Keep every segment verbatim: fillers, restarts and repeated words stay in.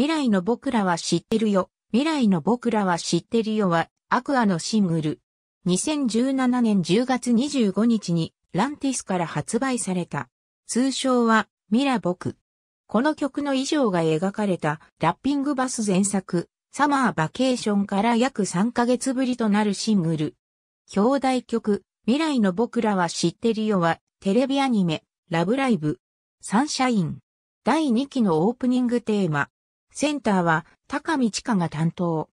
未来の僕らは知ってるよ。未来の僕らは知ってるよは、アクアのシングル。にせんじゅうななねんじゅうがつにじゅうごにちに、ランティスから発売された。通称は、ミラ僕。この曲の衣装が描かれた、ラッピングバス前作、Summer Vacationから約さんかげつぶりとなるシングル。兄弟曲、未来の僕らは知ってるよは、テレビアニメ、ラブライブ、サンシャイン。だいにきのオープニングテーマ。センターは、高見知佳が担当。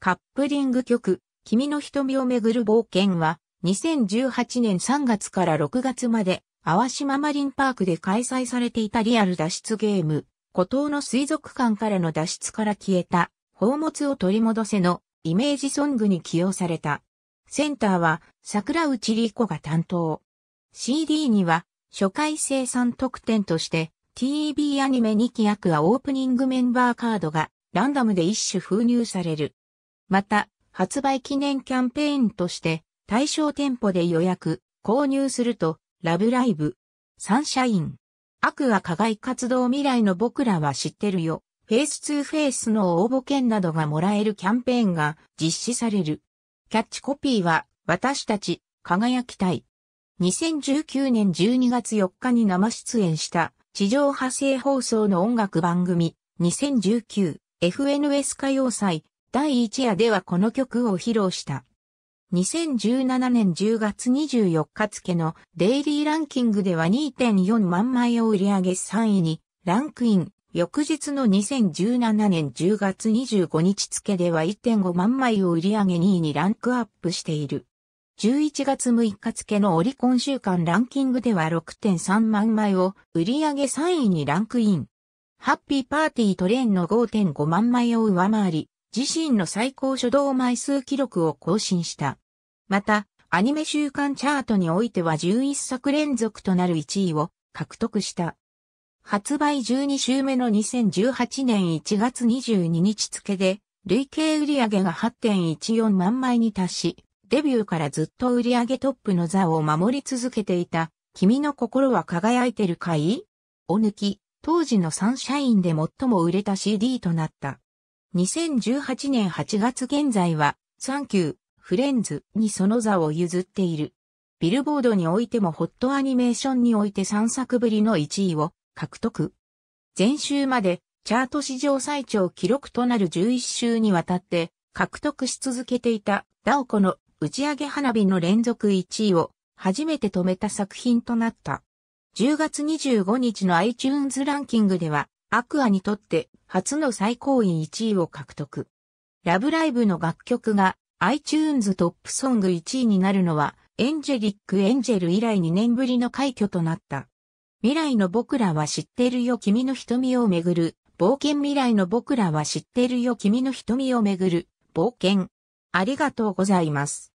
カップリング曲、君の瞳をめぐる冒険は、にせんじゅうはちねんさんがつからろくがつまで、淡島マリンパークで開催されていたリアル脱出ゲーム、孤島の水族館からの脱出から消えた、宝物を取り戻せの、イメージソングに起用された。センターは、桜内梨子が担当。シーディー には、初回生産特典として、ティーブイ アニメにきアクアオープニングメンバーカードがランダムで一種封入される。また、発売記念キャンペーンとして対象店舗で予約、購入すると、ラブライブ、サンシャイン、アクア課外活動未来の僕らは知ってるよ、フェイスツーフェイスの応募券などがもらえるキャンペーンが実施される。キャッチコピーは、私たち、輝きたい。にせんじゅうきゅうねんじゅうにがつよっかに生出演した。地上波生放送の音楽番組 にせんじゅうきゅうエフエヌエス 歌謡祭だいいち夜ではこの曲を披露した。にせんじゅうななねんじゅうがつにじゅうよっか付のデイリーランキングでは にてんよんまんまいを売り上げさんいにランクイン。翌日のにせんじゅうななねんじゅうがつにじゅうごにち付では いってんごまんまいを売り上げにいにランクアップしている。じゅういちがつむいか付のオリコン週間ランキングでは ろくてんさんまんまいを売り上げさんいにランクイン。ハッピーパーティートレインの ごてんごまんまいを上回り、自身の最高初動枚数記録を更新した。また、アニメ週間チャートにおいてはじゅういっさく連続となるいちいを獲得した。発売じゅうにしゅうめのにせんじゅうはちねんいちがつにじゅうににち付で、累計売り上げが はちてんいちよんまんまいに達し、デビューからずっと売り上げトップの座を守り続けていた、君の心は輝いてるかい？を抜き、当時のサンシャインで最も売れた シーディー となった。にせんじゅうはちねんはちがつ現在は、Thank you, FRIENDS! にその座を譲っている。ビルボードにおいてもホットアニメーションにおいてさんさくぶりのいちいを獲得。前週まで、チャート史上最長記録となるじゅういっしゅうにわたって、獲得し続けていた、ダオコの打ち上げ花火の連続いちいを初めて止めた作品となった。じゅうがつにじゅうごにちの iTunes ランキングでは、アクアにとって初の最高位いちいを獲得。ラブライブの楽曲が iTunes トップソングいちいになるのは、エンジェリック・エンジェル以来にねんぶりの快挙となった。未来の僕らは知ってるよ君の瞳をめぐる、冒険未来の僕らは知ってるよ君の瞳をめぐる、冒険。ありがとうございます。